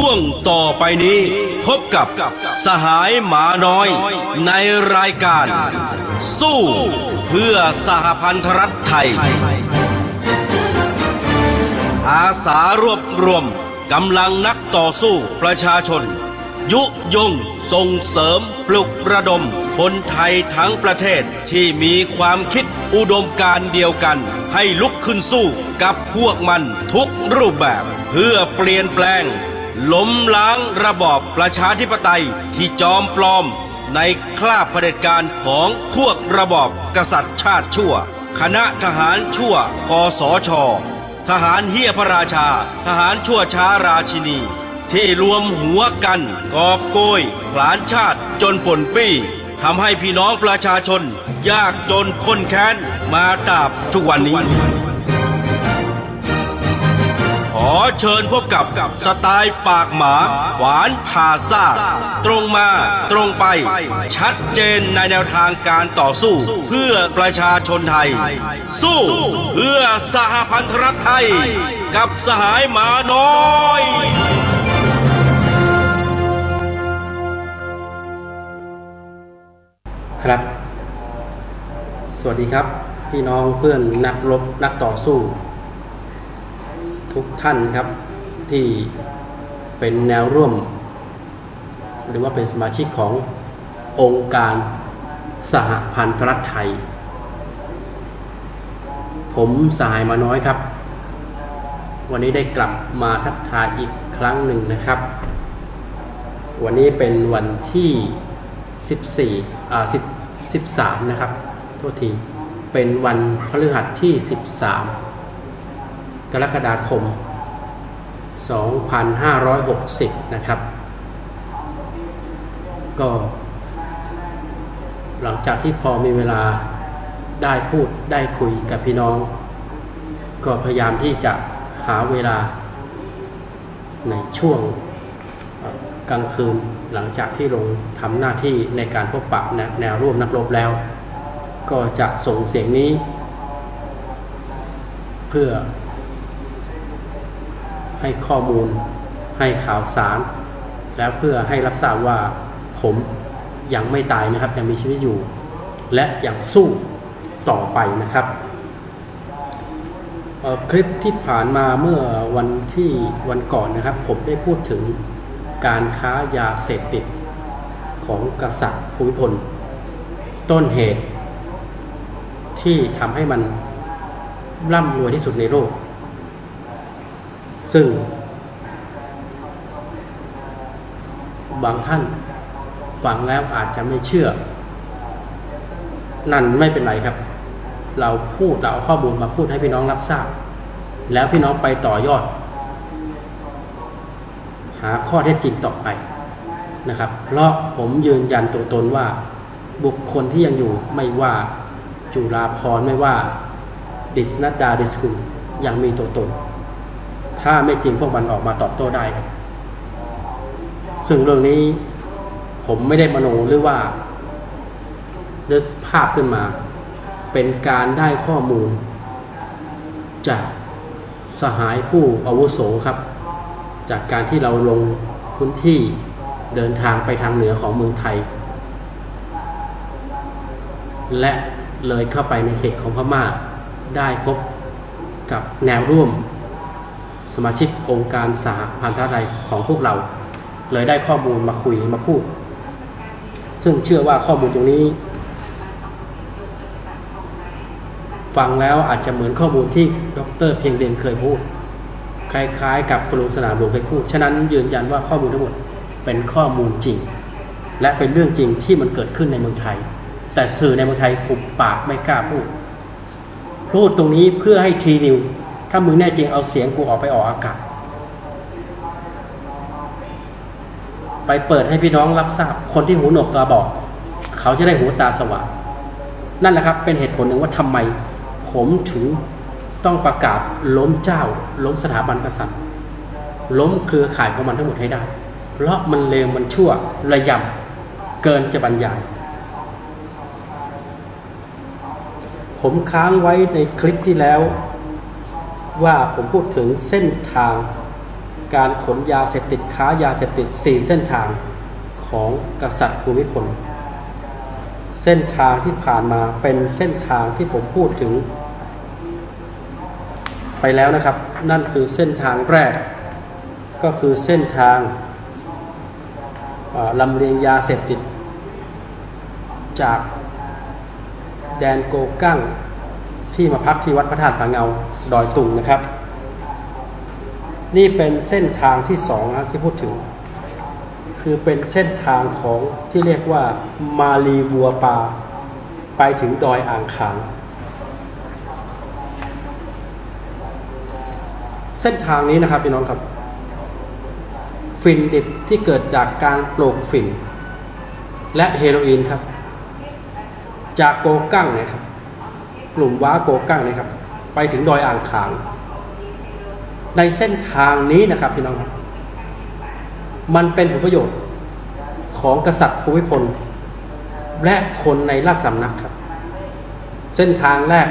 ช่วงต่อไปนี้พบกับสหายหมาน้อยในรายการสู้เพื่อสหพันธรัฐไทยอาสารวบรวมกำลังนักต่อสู้ประชาชนยุยงส่งเสริมปลุกระดมคนไทยทั้งประเทศที่มีความคิดอุดมการเดียวกันให้ลุกขึ้นสู้กับพวกมันทุกรูปแบบเพื่อเปลี่ยนแปลงล้มล้างระบอบประชาธิปไตยที่จอมปลอมในคราบเผด็จการของพวกระบอบกษัตริย์ชาติชั่วคณะทหารชั่วคสช.ทหารเหี้ยพระราชาทหารชั่วช้าราชินีที่รวมหัวกันกอบโกยผลาญชาติจนป่นปี้ทำให้พี่น้องประชาชนยากจนข้นแค้นมาตราบทุกวันนี้ขอเชิญพบกับสไตล์ปากหมาหวานผ่าซ่าตรงมาตรงไปชัดเจนในแนวทางการต่อสู้เพื่อประชาชนไทยสู้เพื่อสหพันธรัฐไทยกับสหายหมาน้อยครับสวัสดีครับพี่น้องเพื่อนนักรบนักต่อสู้ทุกท่านครับที่เป็นแนวร่วมหรือว่าเป็นสมาชิกขององค์การสหพันธรัฐไทยผมสหายหมาน้อยครับวันนี้ได้กลับมาทักทายอีกครั้งหนึ่งนะครับวันนี้เป็นวันที่13นะครับโทษทีเป็นวันพฤหัสที่13กรกฎาคม2560นะครับก็หลังจากที่พอมีเวลาได้พูดได้คุยกับพี่น้องก็พยายามที่จะหาเวลาในช่วงกลางคืนหลังจากที่ลงทำหน้าที่ในการพบปะแนวร่วมนักรบแล้วก็จะส่งเสียงนี้เพื่อให้ข้อมูลให้ข่าวสารและเพื่อให้รับทราบว่าผมยังไม่ตายนะครับยังมีชีวิตอยู่และยังสู้ต่อไปนะครับคลิปที่ผ่านมาเมื่อวันก่อนนะครับผมได้พูดถึงการค้ายาเสพติดของกษัตริย์ภูมิพลต้นเหตุที่ทำให้มันร่ำรวยที่สุดในโลกซึ่งบางท่านฟังแล้วอาจจะไม่เชื่อนั่นไม่เป็นไรครับเราพูดเราเอาข้อมูลมาพูดให้พี่น้องรับทราบแล้วพี่น้องไปต่อยอดหาข้อเท็จจริงต่อไปนะครับเพราะผมยืนยันตัวตนว่าบุคคลที่ยังอยู่ไม่ว่าจุฬาภรณ์ไม่ว่าดิสนัดดาดิสกุลยังมีตัวตนถ้าไม่จริงพวกมันออกมาตอบโต้ได้ครับซึ่งเรื่องนี้ผมไม่ได้มโนหรือว่านึกภาพขึ้นมาเป็นการได้ข้อมูลจากสหายผู้อาวุโสครับจากการที่เราลงพื้นที่เดินทางไปทางเหนือของเมืองไทยและเลยเข้าไปในเขตของพม่าได้พบกับแนวร่วมสมาชิกองค์การสหพันธรัฐไทยของพวกเราเลยได้ข้อมูลมาคุยมาพูดซึ่งเชื่อว่าข้อมูลตรงนี้ฟังแล้วอาจจะเหมือนข้อมูลที่ดร.เพียงเด่นเคยพูดคล้ายๆกับคุณลุงสนามหลวงเคยพูดฉะนั้นยืนยันว่าข้อมูลทั้งหมดเป็นข้อมูลจริงและเป็นเรื่องจริงที่มันเกิดขึ้นในเมืองไทยแต่สื่อในเมืองไทยหุบปากไม่กล้าพูดตรงนี้เพื่อให้ทีนิวถ้ามึงแน่จริงเอาเสียงกูออกไปออกอากาศไปเปิดให้พี่น้องรับทราบคนที่หูหนวกตาบอดเขาจะได้หูตาสว่างนั่นแหละครับเป็นเหตุผลหนึ่งว่าทำไมผมถึงต้องประกาศล้มเจ้าล้มสถาบันกษัตริย์ล้มเครือข่ายของมันทั้งหมดให้ได้เพราะมันเลวมันชั่วระยำเกินจะบรรยายผมค้างไว้ในคลิปที่แล้วว่าผมพูดถึงเส้นทาง การขนยาเสพติดค้ายาเสพติด4เส้นทางของกษัตริย์ภูมิพลเส้นทางที่ผ่านมาเป็นเส้นทางที่ผมพูดถึงไปแล้วนะครับนั่นคือเส้นทางแรกก็คือเส้นทางลำเลียงยาเสพติดจากแดนโกกั้งที่มาพักที่วัดพระธาตุผาเงาดอยตุงนะครับนี่เป็นเส้นทางที่สองนะที่พูดถึงคือเป็นเส้นทางของที่เรียกว่ามาลีวัวปาไปถึงดอยอ่างขางเส้นทางนี้นะครับพี่น้องครับฝิ่นดิบที่เกิดจากการปลูกฝิ่นและเฮโรอีนครับจากโกกั้งเนี่ยครับกลุ่มว้าโกกั้งเนี่ยครับไปถึงดอยอ่างขางในเส้นทางนี้นะครับพี่น้องครับมันเป็นผลประโยชน์ของกษัตริย์ภูมิพลและคนในราชสำนักครับเส้นทางแรก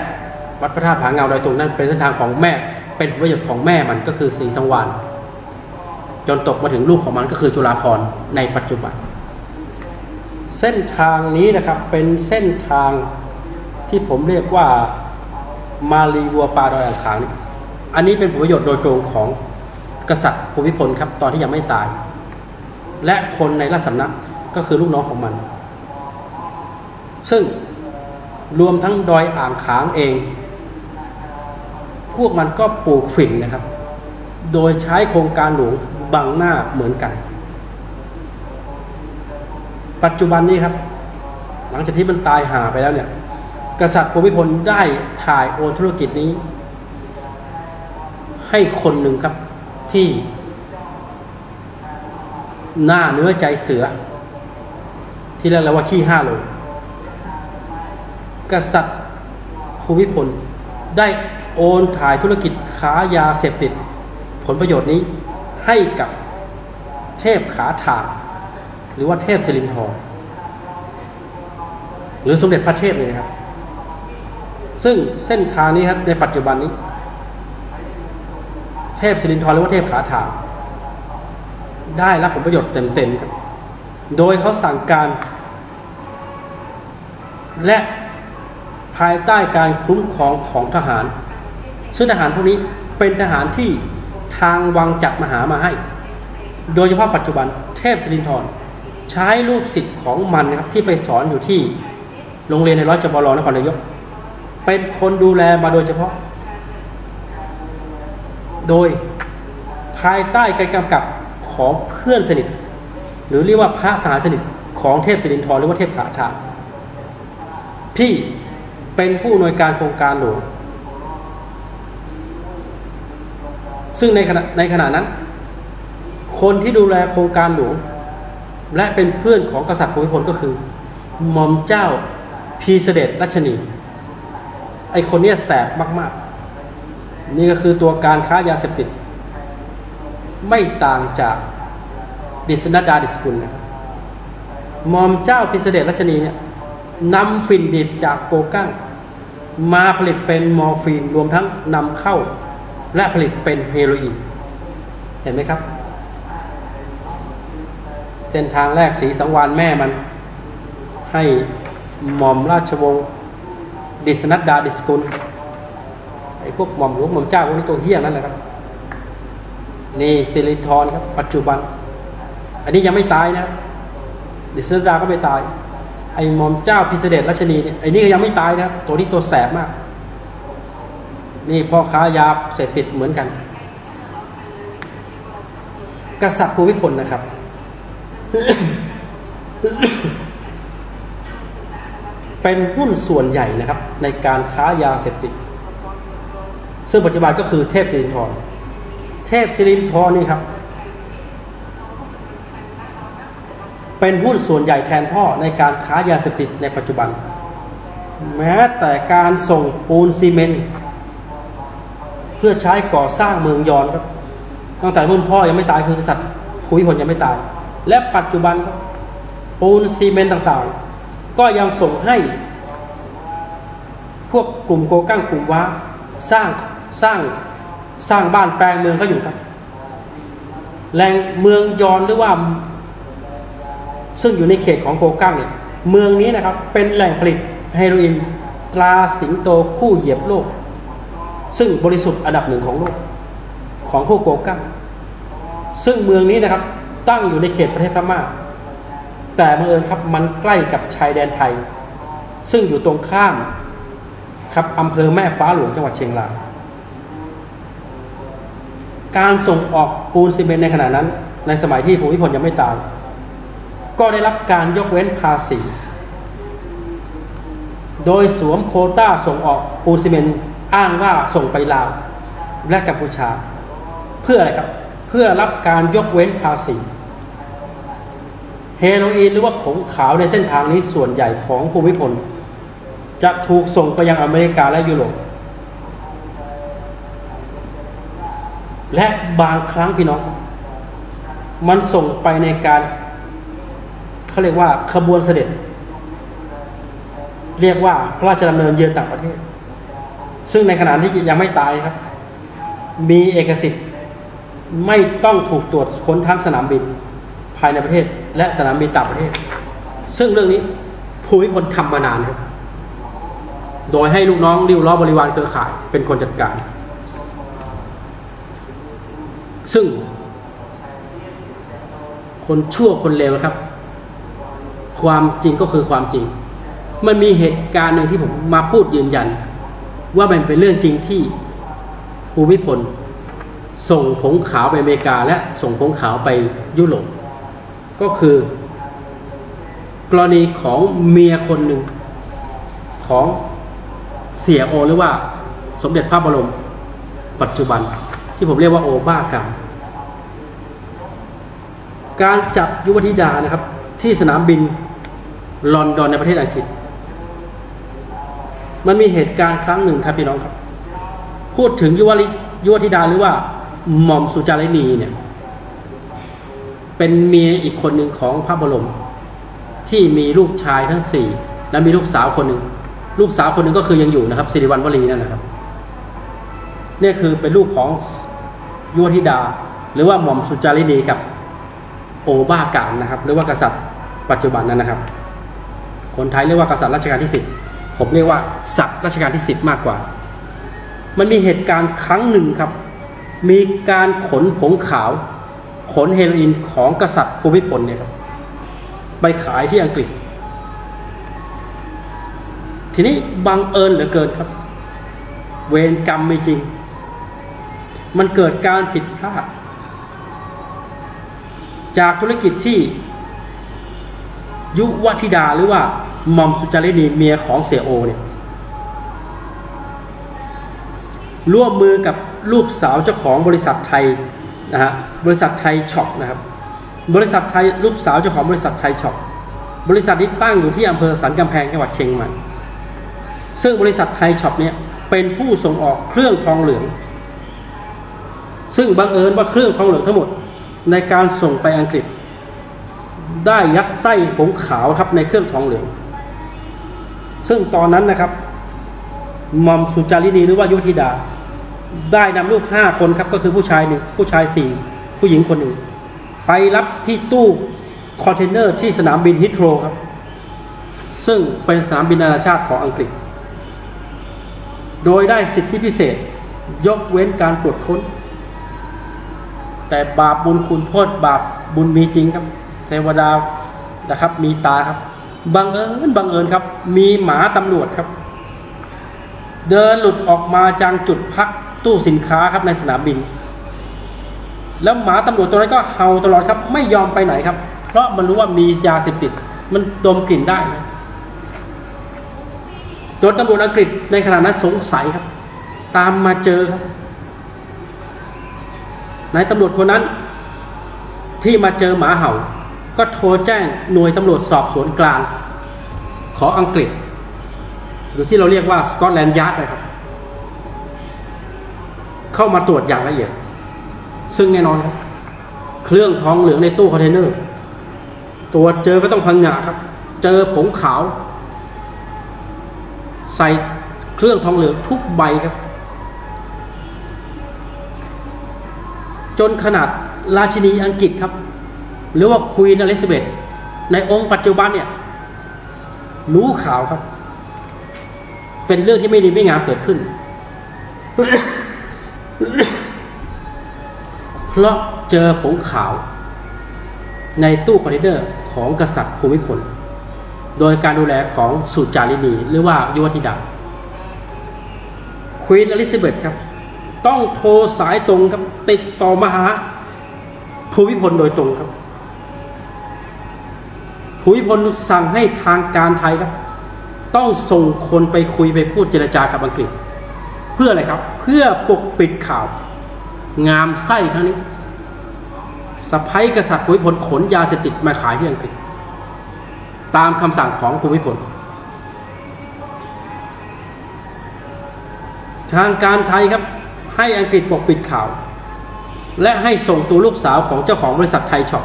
วัดพระธาตุผาเงาดอยตุงนั่นเป็นเส้นทางของแม่เป็นผลประโยชน์ของแม่มันก็คือศรีสังวาลจนตกมาถึงลูกของมันก็คือจุฬาภรณ์ในปัจจุบันเส้นทางนี้นะครับเป็นเส้นทางที่ผมเรียกว่ามาลีวัวปาดอยอ่างขางอันนี้เป็นผลประโยชน์โดยตรงของกษัตริย์ภูมิพลครับตอนที่ยังไม่ตายและคนในราชสำนักก็คือลูกน้องของมันซึ่งรวมทั้งดอยอ่างขางเองพวกมันก็ปลูกฝิ่นนะครับโดยใช้โครงการหลวงบังหน้าเหมือนกันปัจจุบันนี้ครับหลังจากที่มันตายหาไปแล้วเนี่ยกษัตริย์ภูมิพลได้ถ่ายโอนธุรกิจนี้ให้คนหนึ่งครับที่หน้าเนื้อใจเสือที่เรียกว่าขี้ห้าโลกษัตริย์ภูมิพลได้โอนถ่ายธุรกิจค้ายาเสพติดผลประโยชน์นี้ให้กับเทพขาถากหรือว่าเทพสิรินทรหรือสมเด็จพระเทพเลยนะครับซึ่งเส้นทางนี้ครับในปัจจุบันนี้เทพสิรินทรหรือว่าเทพขาถากได้รับผลประโยชน์เต็มๆครับโดยเขาสั่งการและภายใต้การคุ้มครองของทหารซึ่งทหารพวกนี้เป็นทหารที่ทางวังจัดมาหามาให้โดยเฉพาะปัจจุบันเทพสิรินธรใช้ลูกศิษย์ของมันนะครับที่ไปสอนอยู่ที่โรงเรียนในร้อยจบลนครนายกเป็นคนดูแลมาโดยเฉพาะโดยภายใต้การกำกับของเพื่อนสนิทหรือเรียกว่าพระสหายสนิทของเทพสิรินธรหรือว่าเทพขาถาที่เป็นผู้อำนวยการโครงการหลวงซึ่งในขณะนั้นคนที่ดูแลโครงการหลวงและเป็นเพื่อนของกษัตริย์ภูมิพลก็คือหม่อมเจ้าพีเสด็จรัชนีไอคนเนี้ยแสบมากๆนี่ก็คือตัวการค้ายาเสพติดไม่ต่างจากดิษณดาดิสกุลนะครับหม่อมเจ้าพีเสด็จรัชนีเนี่ยนำฝิ่นดิบจากโกกั้งมาผลิตเป็นมอร์ฟีนรวมทั้งนำเข้าและผลิตเป็นเฮโรอีนเห็นไหมครับเส้นทางแรกศรีสังวาลแม่มันให้หม่อมราชวงศ์ดิษณดาดิสกุลไอ้พวกหม่อมหลวงหม่อมเจ้าพวกนี้ตัวเหี้ยนั่นแหละครับนี่สิรินธรครับปัจจุบันอันนี้ยังไม่ตายนะดิษณดาก็ไม่ตายไอ้หม่อมเจ้าพิเศษรัชนีเนี่ยไอ้นี่ก็ยังไม่ตายนะครับตัวนี้ตัวแสบมากนี่พ่อค้ายาเสพติดเหมือนกันกษัตริย์ภูมิพลนะครับ เป็นหุ้นส่วนใหญ่นะครับในการค้ายาเสพติดซึ่งปัจจุบันก็คือเทพสิรินธรนี่ครับเป็นหุ้นส่วนใหญ่แทนพ่อในการค้ายาเสพติดในปัจจุบันแม้แต่การส่งปูนซีเมนต์เพื่อใช้ก่อสร้างเมืองยอนครับตั้งแต่รุ่นพ่อยังไม่ตายคือกษัตริย์ภูมิพลยังไม่ตายและปัจจุบันปูนซีเมนต์ต่างๆก็ยังส่งให้พวกกลุ่มโกกั้งกลุ่มว้าสร้างบ้านแปลงเมืองเขาอยู่ครับ แหล่งเมืองยอนหรือว่าซึ่งอยู่ในเขตของโกกังเนี่ยเมืองนี้นะครับเป็นแหล่งผลิตเฮโรอีนตราสิงโตคู่เหยียบโลกซึ่งบริสุทธิ์อันดับหนึ่งของโลกของพวกโกกังซึ่งเมืองนี้นะครับตั้งอยู่ในเขตประเทศพม่าแต่บังเอิญครับมันใกล้กับชายแดนไทยซึ่งอยู่ตรงข้ามครับอำเภอแม่ฟ้าหลวงจังหวัดเชียงรายการส่งออกปูนซีเมนต์ในขณะนั้นในสมัยที่ภูมิพลยังไม่ตายก็ได้รับการยกเว้นภาษีโดยสวมโควต้าส่งออกปูนซีเมนต์อ้างว่าส่งไปลาวและกัมพูชาเพื่ออะไรครับเพื่อรับการยกเว้นภาษีเฮโรอีนหรือว่าผงขาวในเส้นทางนี้ส่วนใหญ่ของภูมิพลจะถูกส่งไปยังอเมริกาและยุโรปและบางครั้งพี่น้องมันส่งไปในการเขาเรียกว่าขบวนเสด็จเรียกว่าพระราชดำเนินเยือนต่างประเทศซึ่งในขณะที่ยังไม่ตายครับมีเอกสิทธิ์ไม่ต้องถูกตรวจค้นทั้งสนามบินภายในประเทศและสนามบินต่างประเทศซึ่งเรื่องนี้ภูมิพลทำมานานครับโดยให้ลูกน้องริ้วล้อบริวารเครือข่ายเป็นคนจัดการซึ่งคนชั่วคนเลวครับความจริงก็คือความจริงมันมีเหตุการณ์หนึ่งที่ผมมาพูดยืนยันว่ามันเป็นเรื่องจริงที่ภูมิพลส่งผงขาวไปอเมริกาและส่งผงขาวไปยุโรปก็คือกรณีของเมียคนหนึ่งของเสียโอหรือว่าสมเด็จพระบรมปัจจุบันที่ผมเรียกว่าโอบ้ากรรมการจับยุวธิดานะครับที่สนามบินลอนดอนในประเทศอังกฤษมันมีเหตุการณ์ครั้งหนึ่งครับพี่น้องครับพูดถึงยุวธิดาหรือว่าหม่อมสุจารินีเนี่ยเป็นเมียอีกคนหนึ่งของพระบรมที่มีลูกชายทั้งสี่และมีลูกสาวคนหนึ่งก็คือยังอยู่นะครับสิริวัณวลีนั่นนะครับนี่คือเป็นลูกของยุวธิดาหรือว่าหม่อมสุจารินีกับโอบ้ากามนะครับหรือว่ากษัตริย์ปัจจุบันนั้นนะครับคนไทยเรียกว่ากษัตริย์รัชกาลที่10ผมเรียกว่าศักดิ์รัชกาลที่10มากกว่ามันมีเหตุการณ์ครั้งหนึ่งครับมีการขนผงขาวขนเฮโรอีนของกษัตริย์ภูมิพลเนี่ยครับไปขายที่อังกฤษทีนี้บังเอิญเหลือเกินครับเวรกรรมไม่จริงมันเกิดการผิดพลาดจากธุรกิจที่ยุวธิดาหรือว่าหม่อมสุจารินีเมียของเสียโอเนี่ยร่วมมือกับลูกสาวเจ้าของบริษัทไทยนะฮะบริษัทไทยช็อปนะครับบริษัทไทยลูกสาวเจ้าของบริษัทไทยช็อปบริษัทนี้ตั้งอยู่ที่อำเภอสันกำแพงจังหวัดเชียงใหม่ซึ่งบริษัทไทยช็อปเนี่ยเป็นผู้ส่งออกเครื่องทองเหลืองซึ่งบังเอิญว่าเครื่องทองเหลืองทั้งหมดในการส่งไปอังกฤษได้ยัดไส้ผงขาวครับในเครื่องทองเหลืองซึ่งตอนนั้นนะครับหม่อมสุจารินีหรือว่ายุวธิดาได้นำลูก5คนครับก็คือผู้ชายหนึ่งผู้ชาย4ผู้หญิงคนหนึ่งไปรับที่ตู้คอนเทนเนอร์ที่สนามบินฮิโทรครับซึ่งเป็นสนามบินนานาชาติของอังกฤษโดยได้สิทธิพิเศษยกเว้นการตรวจค้นแต่บาปบุญคุณโทษบาปบุญมีจริงครับเทวดานะครับมีตาครับบังเอิญครับมีหมาตำรวจครับเดินหลุดออกมาจากจุดพักตู้สินค้าครับในสนามบินแล้วหมาตำรวจตัวนั้นก็เห่าตลอดครับไม่ยอมไปไหนครับเพราะมันรู้ว่ามียาเสพติดมันดมกลิ่นได้จนตำรวจอังกฤษในขณะนั้นสงสัยครับตามมาเจอครับนายตำรวจคนนั้นที่มาเจอหมาเห่าก็โทรแจ้งหน่วยตำรวจสอบสวนกลางของอังกฤษหรือที่เราเรียกว่าสกอตแลนด์ยาร์ดนะครับเข้ามาตรวจอย่างละเอียดซึ่งแน่นอนครับเครื่องทองเหลืองในตู้คอนเทนเนอร์ตรวจเจอก็ต้องพังงะครับเจอผงขาวใส่เครื่องทองเหลืองทุกใบครับจนขนาด ราชินีอังกฤษครับหรือว่าควีนอลิซาเบธในองค์ปัจจุบันเนี่ยรู้ข่าวครับเป็นเรื่องที่ไม่ดีไม่งามเกิดขึ้น เพราะเจอผงขาวในตู้คอนเทนเนอร์ของกษัตริย์ภูมิพลโดยการดูแลของสุจารินีหรือว่ายุวธิดาควีนอลิซาเบธครับต้องโทรสายตรงครับติดต่อมหาภูมิพลโดยตรงครับภูมิพลสั่งให้ทางการไทยครับต้องส่งคนไปคุยไปพูดเจรจากับอังกฤษเพื่ออะไรครับเพื่อปกปิดข่าวงามไส้ครั้งนี้สะพ้ายกษัตริย์ภูมิพลขนยาเสพติดมาขายที่อังกฤษตามคำสั่งของภูมิพลทางการไทยครับให้อังกฤษปกปิดข่าวและให้ส่งตัวลูกสาวของเจ้าของบริษัทไทยช็อป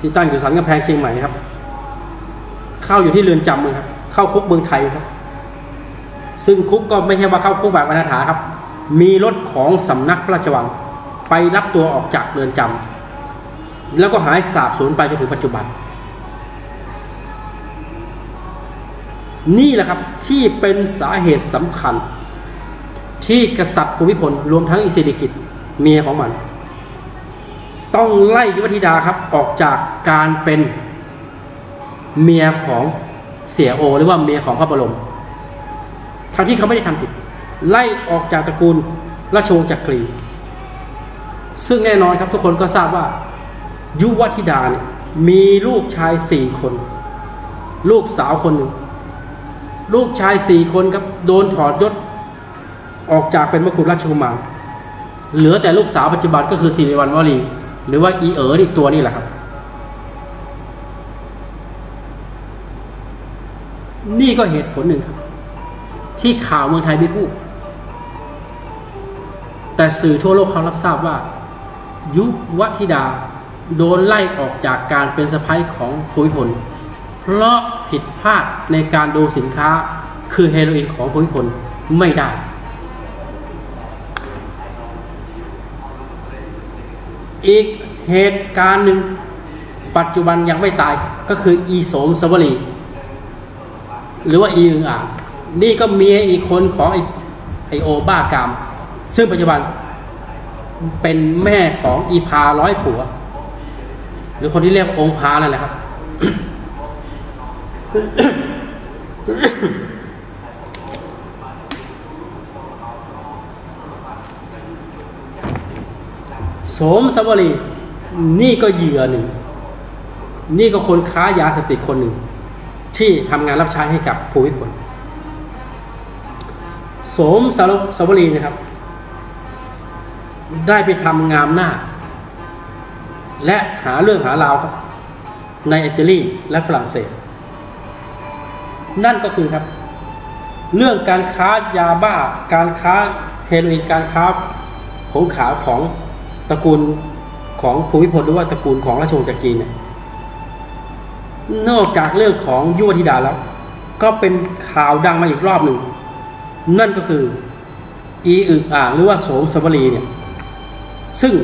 ที่ตั้งอยู่สันกำแพงเชียงใหม่ครับเข้าอยู่ที่เรือนจำครับเข้าคุกเมืองไทยครับซึ่งคุกก็ไม่ใช่ว่าเข้าคุกแบบอนาถาครับมีรถของสำนักพระราชวังไปรับตัวออกจากเรือนจำแล้วก็หายสาบสูญไปจนถึงปัจจุบันนี่แหละครับที่เป็นสาเหตุสำคัญที่กษัตริย์ภูมิพลรวมทั้งอิสิริกิติ์เมียของมันต้องไล่ยุวธิดาครับออกจากการเป็นเมียของเสียโอหรือว่าเมียของพระบรมทั้งที่เขาไม่ได้ทำผิดไล่ออกจากตระกูลราชวงศ์จักรีซึ่งแน่นอนครับทุกคนก็ทราบว่ายุวธิดาเนี่ยมีลูกชาย4คนลูกสาวคนหนึ่งลูกชาย4คนครับโดนถอดยศออกจากเป็นมกุฎราชกุมารเหลือแต่ลูกสาวปัจจุบันก็คือสิริวัณวลีหรือว่าอีเอ๋ออีกตัวนี่แหละครับนี่ก็เหตุผลหนึ่งครับที่ข่าวเมืองไทยไม่พูดแต่สื่อทั่วโลกเขารับทราบว่ายุวธิดาโดนไล่ออกจากการเป็นสะใภ้ของภูมิพลเพราะผิดพลาดในการดูสินค้าคือเฮโรอีนของภูมิพลไม่ได้อีกเหตุการณ์หนึ่งปัจจุบันยังไม่ตายก็คืออีโสมสวลีหรือว่าอีอึ่งอ่างนี่ก็เมียอีกคนของไอโอบ้ากามซึ่งปัจจุบันเป็นแม่ของอีพาร้อยผัวหรือคนที่เรียกองค์พานั่นแหละครับ โสมสวลีนี่ก็เหยื่อหนึ่งนี่ก็คนค้ายาเสพติดคนหนึ่งที่ทำงานรับใช้ให้กับภูมิพลโสมสวลีนะครับได้ไปทำงามหน้าและหาเรื่องหาราวครับในอิตาลีและฝรั่งเศสนั่นก็คือครับเรื่องการค้ายาบ้าการค้าเฮโรอีนการค้าผงขาวของตระกูลของภูมิพลหรือว่าตระกูลของราชวงศ์จักรีเนี่ยนอกจากเรื่องของยุวธิดาแล้วก็เป็นข่าวดังมาอีกรอบหนึ่งนั่นก็คืออีอึ่งอ่างหรือว่าโสมสวลีเนี่ยซึ่ง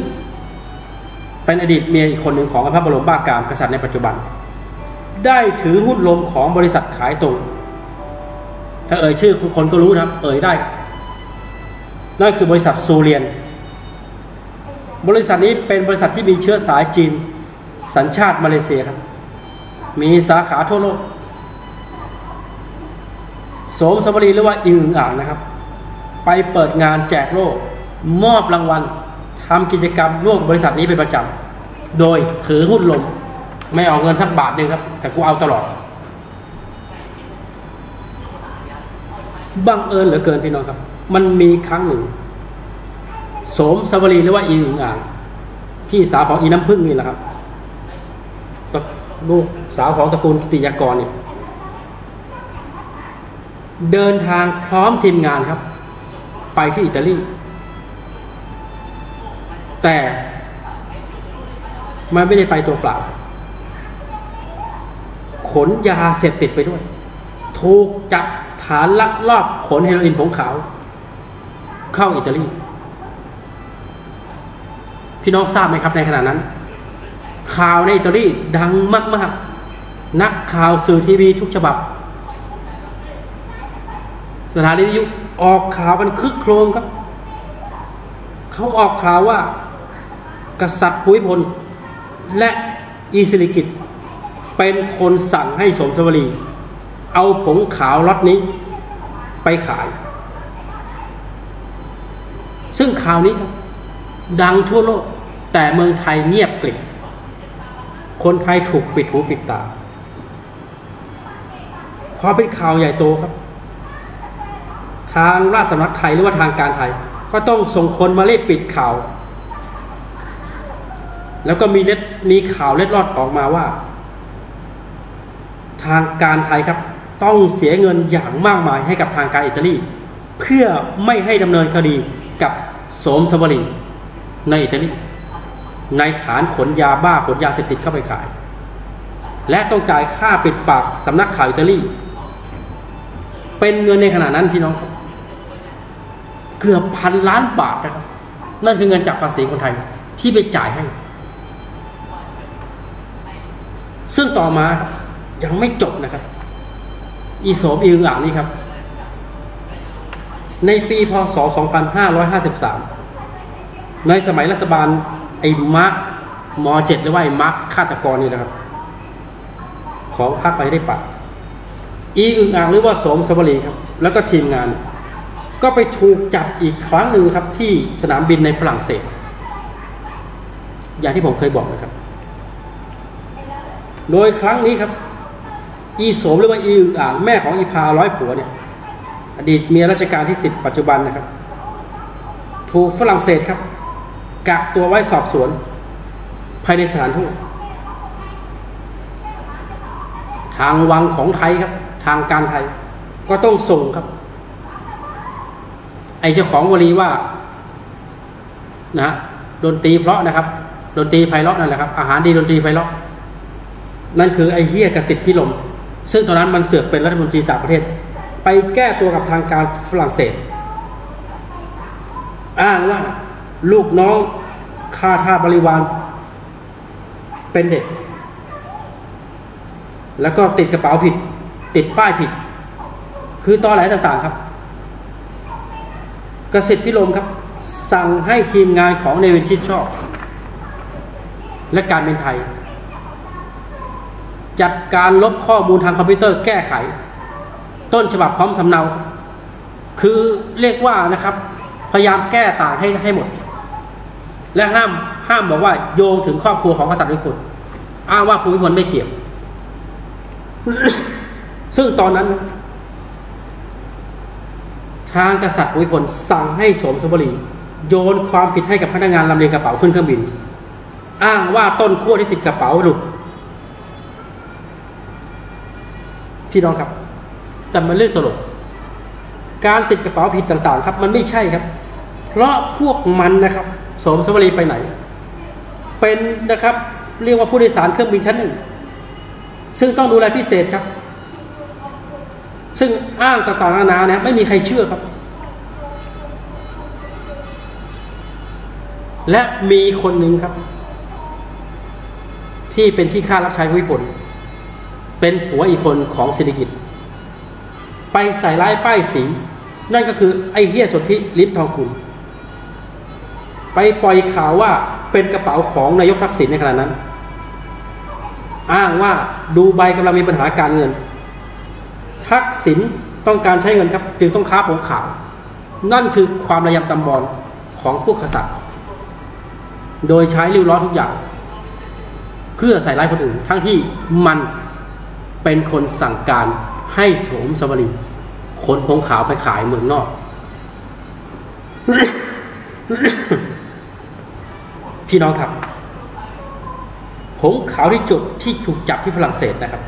เป็นอดีตเมียอีกคนหนึ่งของพระบรมบ้ากามกษัตริย์ในปัจจุบันได้ถือหุ้นลมของบริษัทขายตรงถ้าเอ่ยชื่อคนก็รู้นะครับเอ่ยได้นั่นคือบริษัทซูเรียนบริษัทนี้เป็นบริษัทที่มีเชื้อสายจีนสัญชาติมาเลเซียครับมีสาขาทั่วโลกโสมสวลีหรือว่าอึ่งอ่างนะครับไปเปิดงานแจกโล่มอบรางวัลทำกิจกรรมร่วมกับบริษัทนี้เป็นประจำโดยถือหุ้นลมไม่เอาเงินสักบาทหนึ่งครับแต่กูเอาตลอดบังเอิญเหลือเกินพี่น้องครับมันมีครั้งหนึ่งโสมสวลีหรือว่าอึ่งอ่างพี่สาวของอีน้ำพึ่งนี่แหละครับลูกสาวของตระกูลกิติยากรเนี่ยเดินทางพร้อมทีมงานครับไปที่อิตาลีแต่มันไม่ได้ไปตัวเปล่าขนยาเสพติดไปด้วยถูกจับฐานลักลอบขนเฮโรอีนผงขาวเข้าอิตาลี พี่น้องทราบไหมครับในขณะนั้นข่าวในอิตาลีดังมากๆนักข่าวสื่อทีวีทุกฉบับสถานีวิทยุออกข่าวกันคึกโครมครับเขาออกข่าวว่ากษัตริย์ภูมิพลและอิสริกิตเป็นคนสั่งให้สมสวรีเอาผงขาวล็อตนี้ไปขายซึ่งข่าวนี้ครับดังทั่วโลกแต่เมืองไทยเงียบกริบคนไทยถูกปิดหูปิดตาพอเป็นข่าวใหญ่โตครับทางราชสำนักไทยหรือว่าทางการไทยก็ต้องส่งคนมาเล่ปิดข่าวแล้วก็มีข่าวเล็ดลอดออกมาว่าทางการไทยครับต้องเสียเงินอย่างมากมายให้กับทางการอิตาลีเพื่อไม่ให้ดำเนินคดีกับโสมสวรีในอิตาลีในฐานขนยาบ้าขนยาเสพติดเข้าไปขายและต้องจ่ายค่าปิดปากสำนักข่าวอิตาลีเป็นเงินในขณะนั้นพี่น้องเกือบ1,000 ล้านบาทนะครับนั่นคือเงินจากภาษีคนไทยที่ไปจ่ายให้ซึ่งต่อมายังไม่จบนะครับอีโสมอีอึ่งอ่างนี่ครับในปีพ.ศ. 2553ในสมัยรัฐบาลไอ้มาร์กม.7 หรือว่าไอ้มาร์กฆาตกรนี่นะครับของพรรคประชาธิปัตย์อีอึ่งอ่างหรือว่าโสมสวรีครับแล้วก็ทีมงานก็ไปถูกจับอีกครั้งหนึ่งครับที่สนามบินในฝรั่งเศสอย่างที่ผมเคยบอกนะครับโดยครั้งนี้ครับอีโสมหรือว่าอีอึ่งอ่างแม่ของอีพาร้อยผัวเนี่ยอดีตเมียรัชกาลที่10ปัจจุบันนะครับถูกฝรั่งเศสครับกักตัวไว้สอบสวนภายในสถานทูตทางวังของไทยครับทางการไทยก็ต้องส่งครับไอ้เจ้าของวลีว่านะดนตรีเพราะนะครับดนตรีไพเราะนั่นแหละครับอาหารดีดนตรีไพเราะนั่นคือไอ้เหี้ยกสิทธิ์พิรมซึ่งตอนนั้นมันเสือกเป็นรัฐมนตรีต่างประเทศไปแก้ตัวกับทางการฝรั่งเศสอ้างว่าลูกน้องข้าทาสบริวารเป็นเด็กแล้วก็ติดกระเป๋าผิดติดป้ายผิดคือตอแหลต่างๆครับกสิทธิ์พิรมครับสั่งให้ทีมงานของเนวินชิดชอบและการบินไทยจัดการลบข้อมูลทางคอมพิวเตอร์แก้ไขต้นฉบับพร้อมสำเนาคือเรียกว่านะครับพยายามแก้ต่างให้หมดและห้ามบอกว่าโยงถึงครอบครัวของกษัตริย์ภูมิพลอ้างว่าภูมิพลไม่เกี่ยว ซึ่งตอนนั้นทางกษัตริย์ภูมิพลสั่งให้โสมสวรีโยนความผิดให้กับพนักงานลำเลียงกระเป๋าขึ้นเครื่องบินอ้างว่าต้นขั้วที่ติดกระเป๋าหลุดพี่น้องครับแต่มันเรื่องตลกการติดกระเป๋าผิดต่างๆครับมันไม่ใช่ครับเพราะพวกมันนะครับโสมสวรีไปไหนเป็นนะครับเรียกว่าผู้โดยสารเครื่องบินชั้นหนึ่งซึ่งต้องดูแลพิเศษครับซึ่งอ้างต่างๆนานานะไม่มีใครเชื่อครับและมีคนหนึ่งครับที่เป็นที่ข้ารับใช้ผู้พิพากษาเป็นผัวอีกคนของเศรษฐกิจไปใส่ร้ายป้ายสีนั่นก็คือไอ้เหี้ยสนธิลิมทองกุลไปปล่อยข่าวว่าเป็นกระเป๋าของนายกทักษิณในขณะนั้นอ้างว่าดูไบกำลังมีปัญหาการเงินทักษิณต้องการใช้เงินครับจึงต้องค้าผงขาวนั่นคือความระยำตำบอลของพวกกษัตริย์โดยใช้ริ้วล้อทุกอย่างเพื่อใส่ร้ายคนอื่นทั้งที่มันเป็นคนสั่งการให้โสมสวรีขนผงขาวไปขายเมืองนอก พี่น้องครับผงขาวที่ถูกจับที่ฝรั่งเศสนะครับ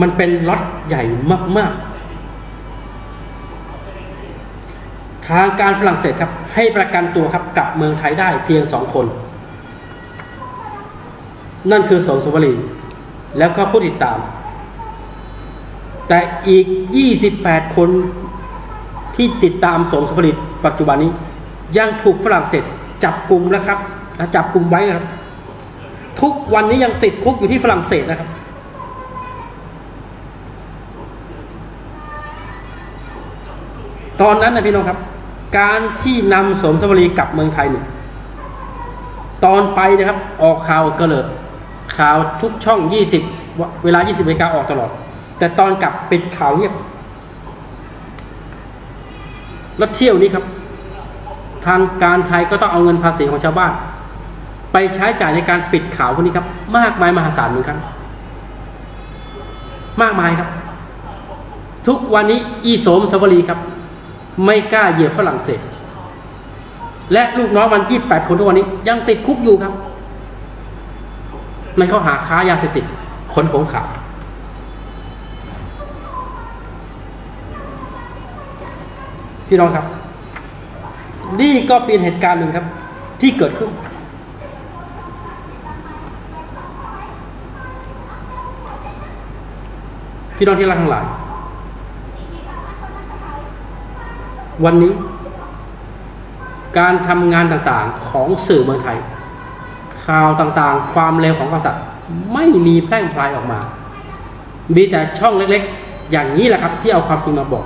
มันเป็นล็อตใหญ่มากๆทางการฝรั่งเศสครับให้ประกันตัวครับกลับเมืองไทยได้เพียง2 คนนั่นคือโสมสวรีแล้วก็ผู้ติดตามแต่อีก28คนที่ติดตามโสมสวรีปัจจุบันนี้ยังถูกฝรั่งเศสจับกุมแล้วครับ จับกลุ่มไว้นะครับทุกวันนี้ยังติดคุกอยู่ที่ฝรั่งเศสนะครับตอนนั้นนะพี่น้องครับการที่นำสมสวรีกลับเมืองไทยเนี่ยตอนไปนะครับออกข่าวกระเลิดข่าวทุกช่อง20เวลา20นาฬิกาออกตลอดแต่ตอนกลับปิดข่าวเงียบแล้วเที่ยวนี้ครับทางการไทยก็ต้องเอาเงินภาษีของชาวบ้านไปใช้จ่ายในการปิดข่าวพวกนี้ครับมากมายมหาศาลเหมือนกันมากมายครับทุกวันนี้อีโสมสวรีครับไม่กล้าเหยียบฝรั่งเศสและลูกน้องมัน28 คนทุกวันนี้ยังติดคุกอยู่ครับในข้อหาค้ายาเสพติดขนของขาวพี่น้องครับนี่ก็เป็นเหตุการณ์หนึ่งครับที่เกิดขึ้นพี่น้องที่รักทั้งหลายวันนี้การทำงานต่างๆของสื่อเมืองไทยข่าวต่างๆความเลวของกษัตริย์ไม่มีแพร่งพลายออกมามีแต่ช่องเล็กๆอย่างนี้แหละครับที่เอาความจริงมาบอก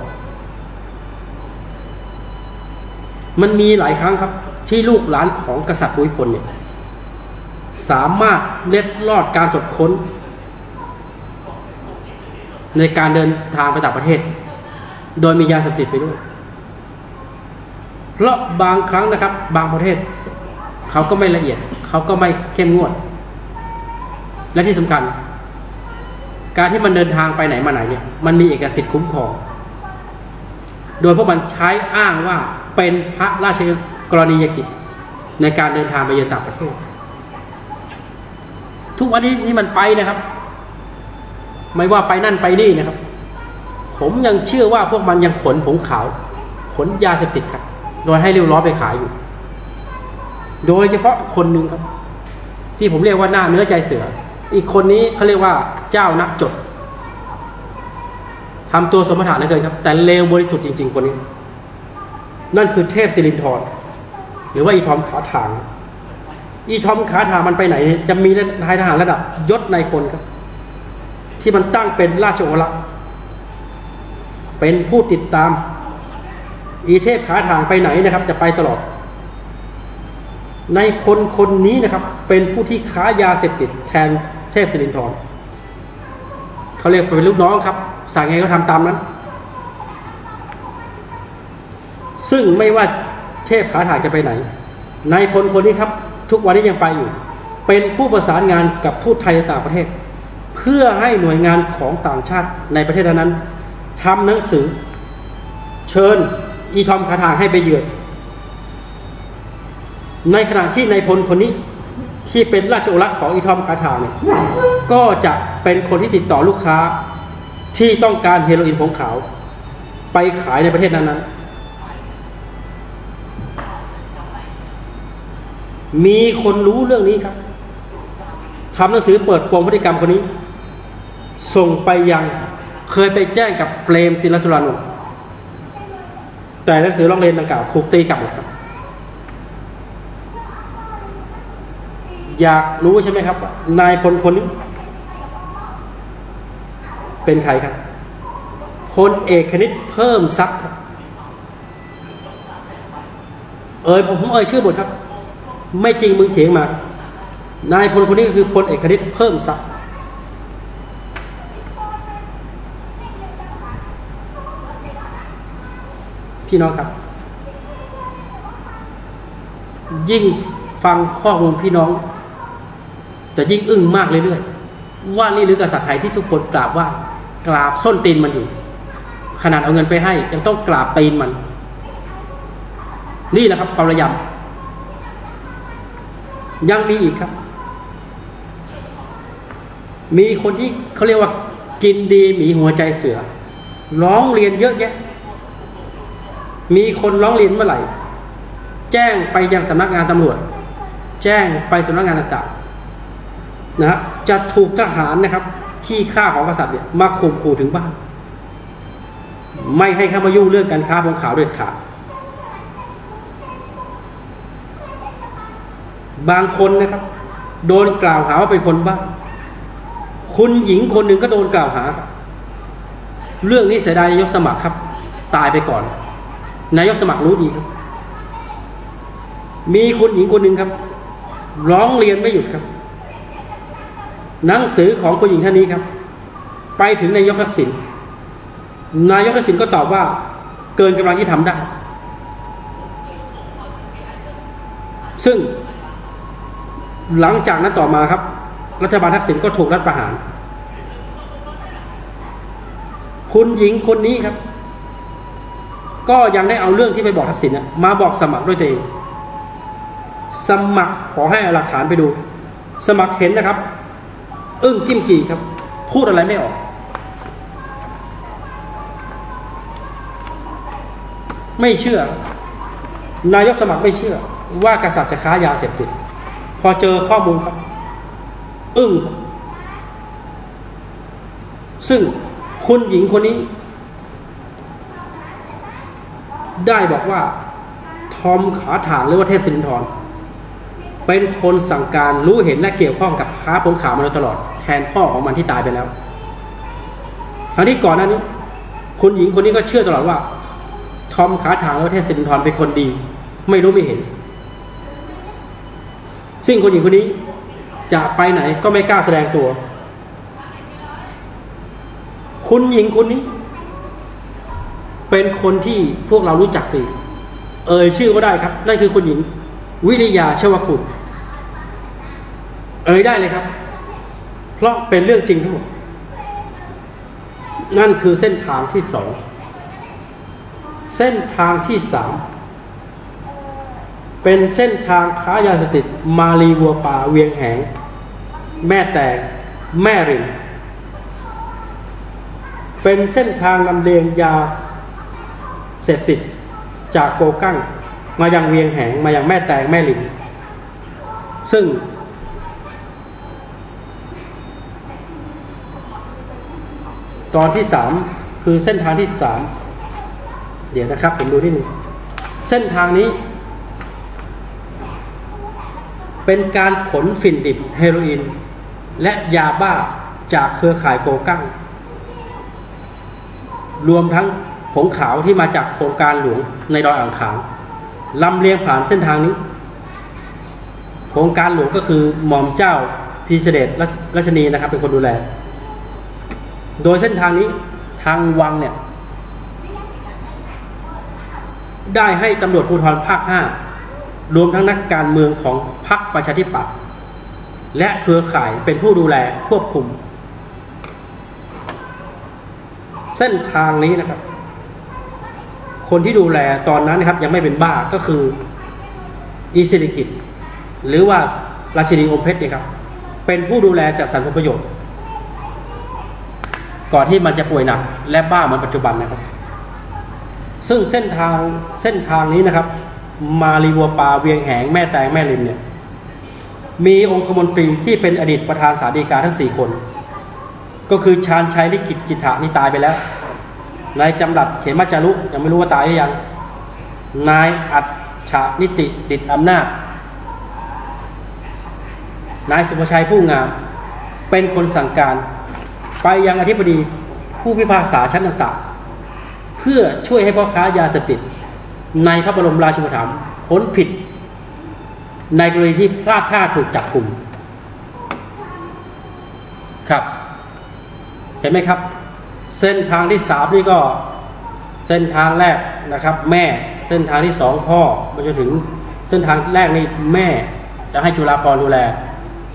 มันมีหลายครั้งครับที่ลูกหลานของกษัตริย์ภูมิพลเนี่ยสามารถเล็ดลอดการตรวจค้นในการเดินทางไปต่างประเทศโดยมียาเสพติดไปด้วยเพราะบางครั้งนะครับบางประเทศเขาก็ไม่ละเอียดเขาก็ไม่เข้มงวดและที่สำคัญการที่มันเดินทางไปไหนมาไหนเนี่ยมันมีเอกสิทธิ์คุ้มครองโดยพวกมันใช้อ้างว่าเป็นพระราชกรณียกิจในการเดินทางไปยังต่างประเทศทุกวันนี้ที่มันไปนะครับไม่ว่าไปนั่นไปนี่นะครับผมยังเชื่อว่าพวกมันยังขนผงขาวขนยาเสพติดครับโดยให้เลี้ยวล้อไปขายอยู่โดยเฉพาะคนหนึ่งครับที่ผมเรียกว่าหน้าเนื้อใจเสืออีกคนนี้เขาเรียกว่าเจ้านักจดทำตัวสมถะเหลือเกินครับแต่เลวบริสุทธิ์จริงๆคนนี้นั่นคือเทพศิรินทรหรือว่าอีทอมขาถางอีทอมขาถางมันไปไหนจะมีนายทหารระดับยศนายพลครับที่มันตั้งเป็นราชโอรสเป็นผู้ติดตามอีเทพขาถางไปไหนนะครับจะไปตลอดนายพลคนนี้นะครับเป็นผู้ที่ค้ายาเสพติดแทนเทพศิรินทรเขาเรียกเป็นลูกน้องครับสั่งไงก็ทำตามนั้นซึ่งไม่ว่าเทพขาถางจะไปไหนนายพลคนนี้ครับทุกวันนี้ยังไปอยู่เป็นผู้ประสานงานกับทูตไทยต่างประเทศเพื่อให้หน่วยงานของต่างชาติในประเทศนั้นทำหนังสือเชิญอีทอมขาถางให้ไปเยือนในขณะที่นายพลคนนี้ที่เป็นราชโอรสของอีทอมขาถางเนี่ยก็จะเป็นคนที่ติดต่อลูกค้าที่ต้องการเฮโรอีนผงขาวไปขายในประเทศนั้นมีคนรู้เรื่องนี้ครับทำหนังสือเปิดโปงพฤติกรรมคนนี้ส่งไปยังเคยไปแจ้งกับเปรมติลสุรานนท์แต่หนังสือร้องเรียนดังกล่าวถูกตีกลับหมดครับอยากรู้ใช่ไหมครับนายพลคนนี้เป็นใครครับพลเอกคณิตเพิ่มทรัพย์ผมเอ่ยชื่อหมดครับไม่จริงมึงเถียงมานายพลคนนี้ก็คือพลเอกคณิตเพิ่มทรัพย์พี่น้องครับยิ่งฟังข้อมูลพี่น้องแต่ยิ่งอึ้งมากเรื่อยๆว่านี่หรือกษัตริย์ไทยที่ทุกคนกราบว่ากราบส้นตีนมันอยู่ขนาดเอาเงินไปให้ยังต้องกราบตีนมันนี่แหละครับความระยำยังมีอีกครับมีคนที่เขาเรียกว่ากินดีหมีหัวใจเสือร้องเรียนเยอะแยะมีคนร้องเรียนเมื่อไหร่แจ้งไปยังสำนักงานตำรวจแจ้งไปสำนักงานต่างๆนะฮะจะถูกทหารนะครับที่ฆ่าของกษัตริย์เนี่ยมาข่มขู่ถึงบ้านไม่ให้เข้ามายุ่งเรื่องการค้าผงขาวเด็ดขาด บางคนนะครับโดนกล่าวหาว่าเป็นคนบ้าคุณหญิงคนหนึ่งก็โดนกล่าวหาเรื่องนี้เสียดายนายกสมัครครับตายไปก่อนนายกสมัครรู้ดีครับมีคุณหญิงคนหนึ่งครับร้องเรียนไม่หยุดครับหนังสือของคุณหญิงท่านนี้ครับไปถึงนายกทักษิณนายกทักษิณก็ตอบว่าเกินกำลังที่ทำได้ซึ่งหลังจากนั้นต่อมาครับรัฐบาลทักษิณก็ถูกรัฐประหารคุณหญิงคนนี้ครับก็ยังได้เอาเรื่องที่ไปบอกทักษิณมาบอกสมัครด้วยตัวเองสมัครขอให้หลักฐานไปดูสมัครเห็นนะครับอึ้งจิ้มกี่ครับพูดอะไรไม่ออกไม่เชื่อนายกสมัครไม่เชื่อว่ากษัตริย์จะค้ายาเสพติดพอเจอข้อมูลครับอึ้งครับซึ่งคุณหญิงคนนี้ได้บอกว่าทอมขาถ่านหรือว่าเทพสิรินธรเป็นคนสั่งการรู้เห็นและเกี่ยวข้องกับค้าผงขาวมาตลอดแทนพ่อของมันที่ตายไปแล้วทั้งที่ก่อนหน้านี้คุณหญิงคนนี้ก็เชื่อตลอดว่าทอมขาถ่านหรือว่าเทพสิรินธรเป็นคนดีไม่รู้ไม่เห็นซึ่งคนหญิงคนนี้จะไปไหนก็ไม่กล้าแสดงตัวคุณหญิงคนนี้เป็นคนที่พวกเรารู้จักดีเอ่ยชื่อก็ได้ครับนั่นคือคุณหญิงวิริยาชวกุลเอ่ยได้เลยครับเพราะเป็นเรื่องจริงทั้งหมดนั่นคือเส้นทางที่สองเส้นทางที่สามเป็นเส้นทางค้ายาเสพติดมาลีวัวป่าเวียงแหงแม่แตงแม่ริมเป็นเส้นทางลำเลียงยาเสพติดจากโกกั้งมายังเวียงแหงมายังแม่แตงแม่ริมซึ่งตอนที่สามคือเส้นทางที่สามเดี๋ยวนะครับผมดูนิดนึงเส้นทางนี้เป็นการขนฝิ่นดิบเฮโรอีนและยาบ้าจากเครือข่ายโกกั้งรวมทั้งผงขาวที่มาจากโครงการหลวงในดอยอ่างขางลำเลียงผ่านเส้นทางนี้โครงการหลวงก็คือหม่อมเจ้าพีเสด็จรัชนีนะครับเป็นคนดูแลโดยเส้นทางนี้ทางวังเนี่ยได้ให้ตำรวจภูธรภาคห้ารวมทั้งนักการเมืองของพรรคประชาธิปัตย์และเครือข่ายเป็นผู้ดูแลควบคุมเส้นทางนี้นะครับคนที่ดูแลตอนนั้นนะครับยังไม่เป็นบ้าก็คืออีสิริกิติ์หรือว่าราชินีอมเพชรเนี่ยครับเป็นผู้ดูแลจัดสรรผลประโยชน์ก่อนที่มันจะป่วยหนักและบ้าเหมือนปัจจุบันนะครับซึ่งเส้นทางนี้นะครับมาลีวัวปาเวียงแหงแม่แตงแม่ริมเนี่ยมีองคมนตรีที่เป็นอดีตประธานศาลฎีกาทั้ง4คนก็คือชาญชัยลิขิตจิตถะนี่ตายไปแล้วนายจำรัดเขมาจารุยังไม่รู้ว่าตายหรือยังนายอัจฉานิติดิษฐ์อำนาจนายสุภชัยผู้งามเป็นคนสั่งการไปยังอธิบดีผู้พิพากษาชั้นต่างๆเพื่อช่วยให้พ่อค้ายาเสพติดในพระบรมราชูปถัมภ์พ้นผิดในกรณีที่พลาดท่าถูกจับกุมครับเห็นไหมครับเส้นทางที่สามนี่ก็เส้นทางแรกนะครับแม่เส้นทางที่สองพ่อมาจนถึงเส้นทางแรกนี่แม่จะให้จุฬาภรณ์ดูแล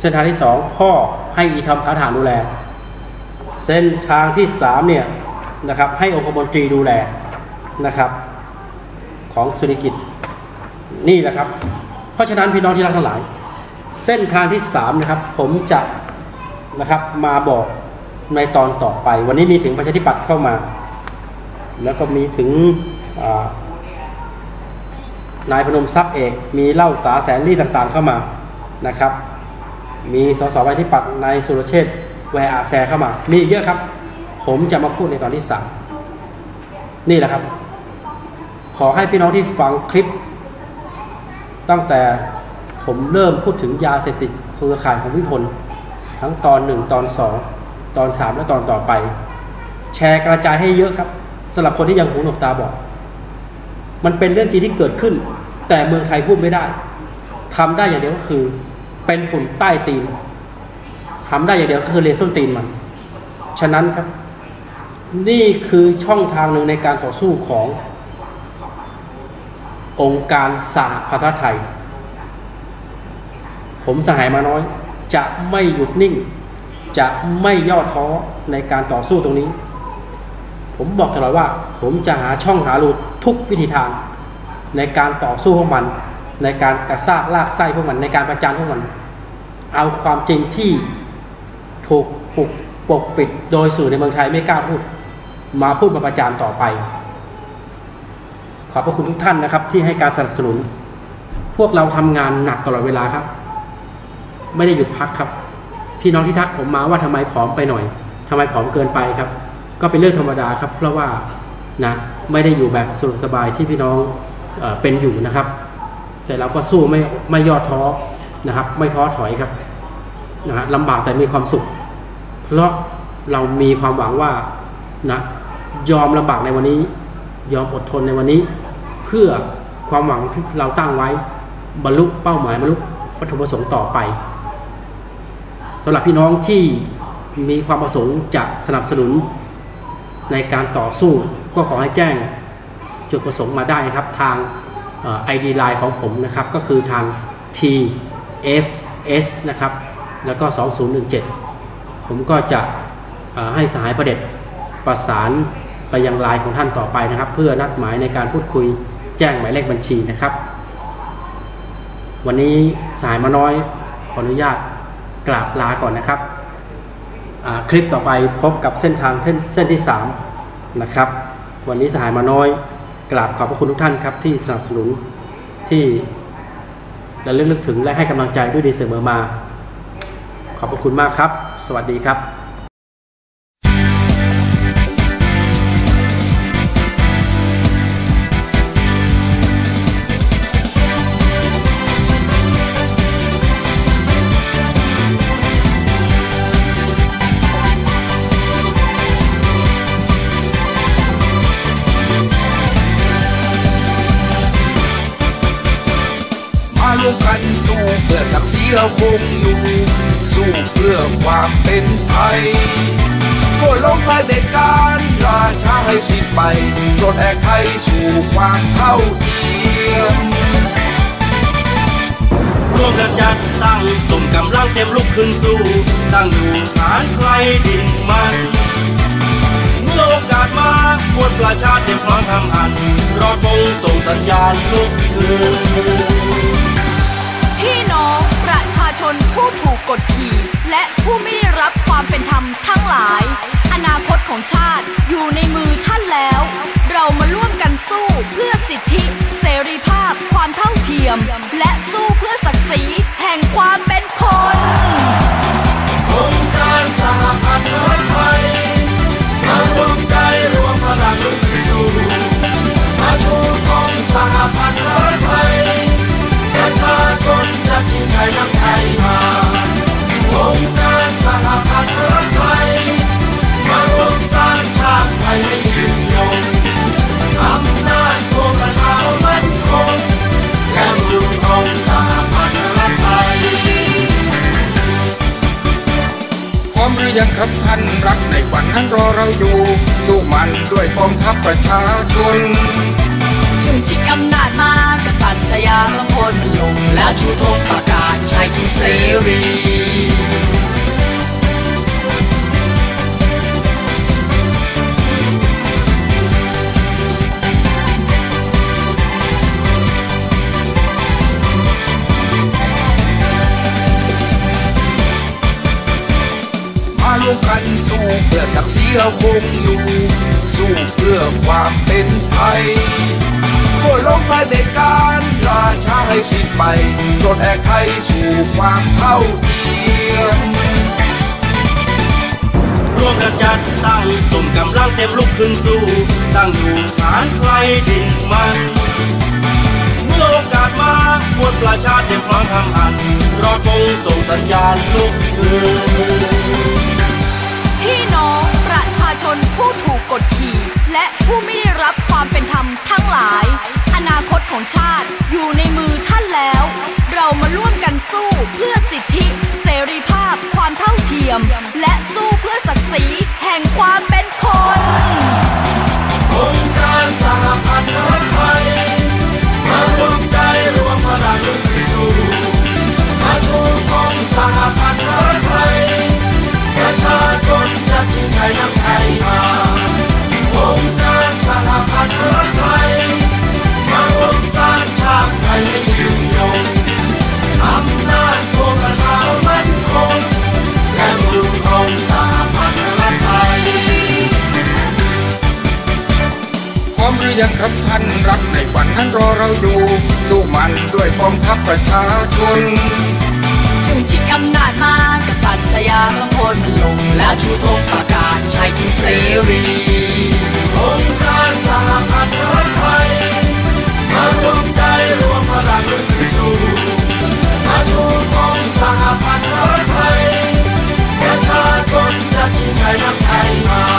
เส้นทางที่สองพ่อให้อีทอมขาถ่านดูแลเส้นทางที่สามเนี่ยนะครับให้องคมนตรีดูแลนะครับของสุริกิจนี่แหละครับเพราะฉะนั้นพี่น้องที่รักทั้งหลายเส้นทางที่สามนะครับผมจะนะครับมาบอกในตอนต่อไปวันนี้มีถึงประชาธิปัตย์เข้ามาแล้วก็มีถึงนายพนมทรัพย์เอกมีเล่าตาแสนลี่ต่างๆเข้ามานะครับมีสสประชาธิปัตย์นายสุรเชษฐ์แวอาแซเข้ามามีเยอะครับผมจะมาพูดในตอนที่สามนี่แหละครับขอให้พี่น้องที่ฟังคลิปตั้งแต่ ผมเริ่มพูดถึงยาเสพติดเครือข่ายของวิพลทั้งตอน1ตอน2ตอน3และตอนต่อไปแชร์กระจายให้เยอะครับสำหรับคนที่ยังหูหนวกตาบอดมันเป็นเรื่องจริงที่เกิดขึ้นแต่เมืองไทยพูดไม่ได้ทำได้อย่างเดียวก็คือเป็นฝุ่นใต้ตีนทำได้อย่างเดียวก็คือเลส้นตีนมันฉะนั้นครับนี่คือช่องทางหนึ่งในการต่อสู้ขององค์การสหประชาชาติไทยผมสหายมาน้อยจะไม่หยุดนิ่งจะไม่ย่อท้อในการต่อสู้ตรงนี้ผมบอกตลอดว่าผมจะหาช่องหารูทุกวิธีทางในการต่อสู้พวกมันในการกระซากลากไส้พวกมันในการประจานพวกมันเอาความจริงที่ถูกปกปิดโดยสื่อในเมืองไทยไม่กล้าพูดมาพูดมาประจานต่อไปขอบพระคุณทุกท่านนะครับที่ให้การสนับสนุนพวกเราทำงานหนักตลอดเวลาครับไม่ได้หยุดพักครับพี่น้องที่ทักผมมาว่าทำไมผอมไปหน่อยทำไมผอมเกินไปครับก็เป็นเรื่องธรรมดาครับเพราะว่านะไม่ได้อยู่แบบสบายที่พี่น้องเป็นอยู่นะครับแต่เราก็สู้ไม่ย่อท้อนะครับไม่ท้อถอยครับนะฮะลำบากแต่มีความสุขเพราะเรามีความหวังว่านะยอมลำบากในวันนี้ยอมอดทนในวันนี้เพื่อความหวังที่เราตั้งไว้บรรลุเป้าหมายบรรลุวัตถุประสงค์ต่อไปสำหรับพี่น้องที่มีความประสงค์จะสนับสนุนในการต่อสู้ก็ขอให้แจ้งจุดประสงค์มาได้นะครับทางID Line ของผมนะครับก็คือทาง TFS นะครับแล้วก็2017ผมก็จะให้สหายประเด็จประสานไปยังไลน์ของท่านต่อไปนะครับเพื่อนัดหมายในการพูดคุยแจ้งหมายเลขบัญชีนะครับวันนี้สหายมาน้อยขออนุญาตกราบลาก่อนนะครับคลิปต่อไปพบกับเส้นทางเส้นที่3นะครับวันนี้สหายมาน้อยกราบขอบพระคุณทุกท่านครับที่สนับสนุนที่และระลึกถึงและให้กำลังใจด้วยดีเสมอมาขอบพระคุณมากครับสวัสดีครับสู้เพื่อศักดิ์ศรีเราคงอยู่สู้เพื่อความเป็นไทยโค่นล้มเผด็จการราชาให้สิ้นไปปลดแอกไทยสู่ความเท่าเทียมร่วมกันจัดตั้งส่งกำลังเต็มลุกขึ้นสู้ตั้งอยู่ฐานใครดินมันเมื่อโอกาสมาพวกประชาชนเต็มพร้อมทำอันรอคงส่งสัญญาณลุกขึ้นพี่น้องประชาชนผู้ถูกกดขี่และผู้ไม่ได้รับความเป็นธรรมทั้งหลายอนาคตของชาติอยู่ในมือท่านแล้วเรามาร่วมกันสู้เพื่อสิทธิเสรีภาพความเท่าเทียมและสู้เพื่อศักดิ์ศรีแห่งความเป็นคนองค์การสหประชาชาติไทยมาร่วมใจรวมพลังลุกสู้มาชูธงสหประชาชาติไทยประชาชนจะชิงชัยนำไทยมาองค์การสหประชาชาติไทยมาร่วมสร้างชาติไทยให้ยืนยงอำนาจของประชาชนมั่นคงและสู่องค์สหประชาชาติไทยพร้อมหรือยังครับท่านรักในฝันนั้นรอเราอยู่สู้มันด้วยกองทัพประชาชนช่วยชิงอำนาจมากษัตริย์ยามละพลลงแล้วชูธงประกาศชัยสู่เสรีมาร่วมกันสู้เพื่อศักดิ์ศรีเราคงอยู่สู้เพื่อความเป็นไทยโค่นล้มเผด็จการราชาให้สิ้นไปปลดแอกไทยสู่ความเท่าเทียมร่วมกันจัดตั้งส่งกำลังเต็มลุกขึ้นสู้ตั้งอยู่ฐานใครดินมันเมื่อ าดมามวลประชาชนยังพร้อมทำหันรอคงส่งสัญญาณลุกฮือพี่น้องประชาชนผู้ถูกกดขี่และผู้ไม่ได้รับความเป็นธรรมทั้งหลายอนาคตของชาติอยู่ในมือท่านแล้วเรามาร่วมกันสู้เพื่อสิทธิเสรีภาพความเท่าเทียมและสู้เพื่อศักดิ์ศรีแห่งความเป็นคนองค์การสหพันธ์รถไฟมาร่วมใจรวมพลังสู้มาสู่กองสหพันธ์รถไฟประชาชนจะชิงชัยนำไทยมาองค์การสหพันธ์รถไฟมาร่วมสร้างชาติไทยให้ยืนยงอำนาจของประชาชนมั่นคงและสู่กองสหพันธ์รถไฟพร้อมหรือยังครับท่านรักในฝันนั้นรอเราดูสู้มันด้วยกองทัพประชาชนชูชิงอำนาจมากษัตริย์ระยะต้องโค่นมันลงแล้วชูธงประกาศชัยชิงเสรีองค์การสหพันธ์รถไฟมาร่วมใจรวมพลังลุยสู้มาชูธงสหพันธ์รถไฟประชาชนจะชิงชัยนำไทยมา